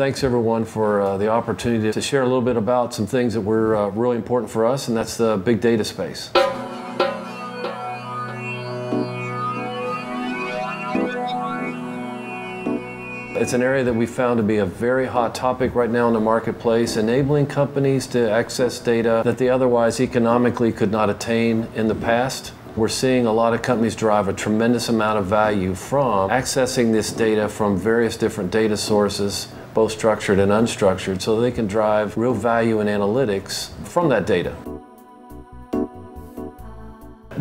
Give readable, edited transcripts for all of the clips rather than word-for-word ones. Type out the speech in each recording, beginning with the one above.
Thanks everyone for the opportunity to share a little bit about some things that were really important for us, and that's the big data space. It's an area that we found to be a very hot topic right now in the marketplace, enabling companies to access data that they otherwise economically could not attain in the past. We're seeing a lot of companies derive a tremendous amount of value from accessing this data from various different data sources, both structured and unstructured, so they can drive real value and analytics from that data.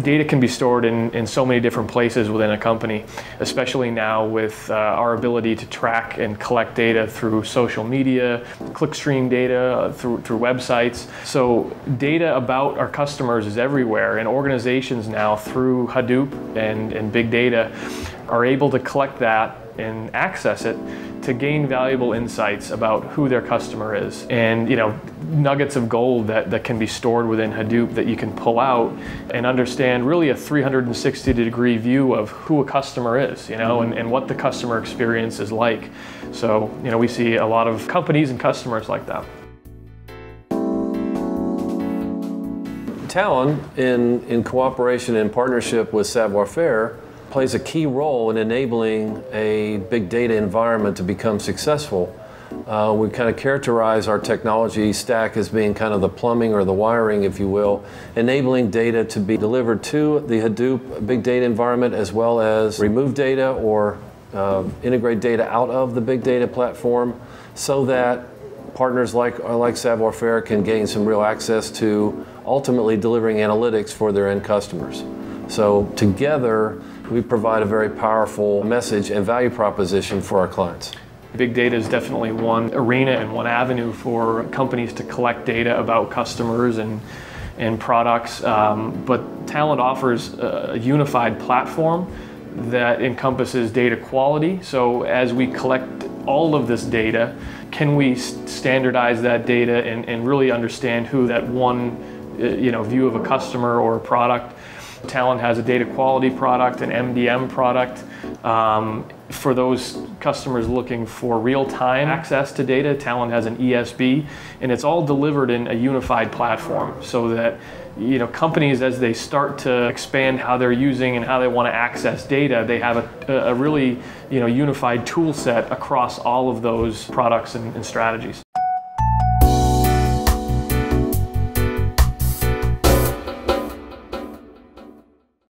Data can be stored in so many different places within a company, especially now with our ability to track and collect data through social media, clickstream data, through websites. So data about our customers is everywhere, and organizations now through Hadoop and big data are able to collect that and access it to gain valuable insights about who their customer is. And, you know, nuggets of gold that can be stored within Hadoop that you can pull out and understand really a 360-degree view of who a customer is, you know, and what the customer experience is like. So, you know, we see a lot of companies and customers like that. Talend, in cooperation and partnership with Savoir-faire, plays a key role in enabling a big data environment to become successful. We kind of characterize our technology stack as being kind of the plumbing or the wiring, if you will, enabling data to be delivered to the Hadoop big data environment, as well as remove data or integrate data out of the big data platform, so that partners like Savoir-faire can gain some real access to ultimately delivering analytics for their end customers. So together, we provide a very powerful message and value proposition for our clients. Big data is definitely one arena and one avenue for companies to collect data about customers and products, but Talend offers a unified platform that encompasses data quality. So as we collect all of this data, can we standardize that data and really understand who that one, you know, view of a customer or a product? Talend has a data quality product, an MDM product, for those customers looking for real-time access to data. Talend has an ESB, and it's all delivered in a unified platform, so that, you know, companies, as they start to expand how they're using and how they want to access data, they have a really, you know, unified tool set across all of those products and strategies.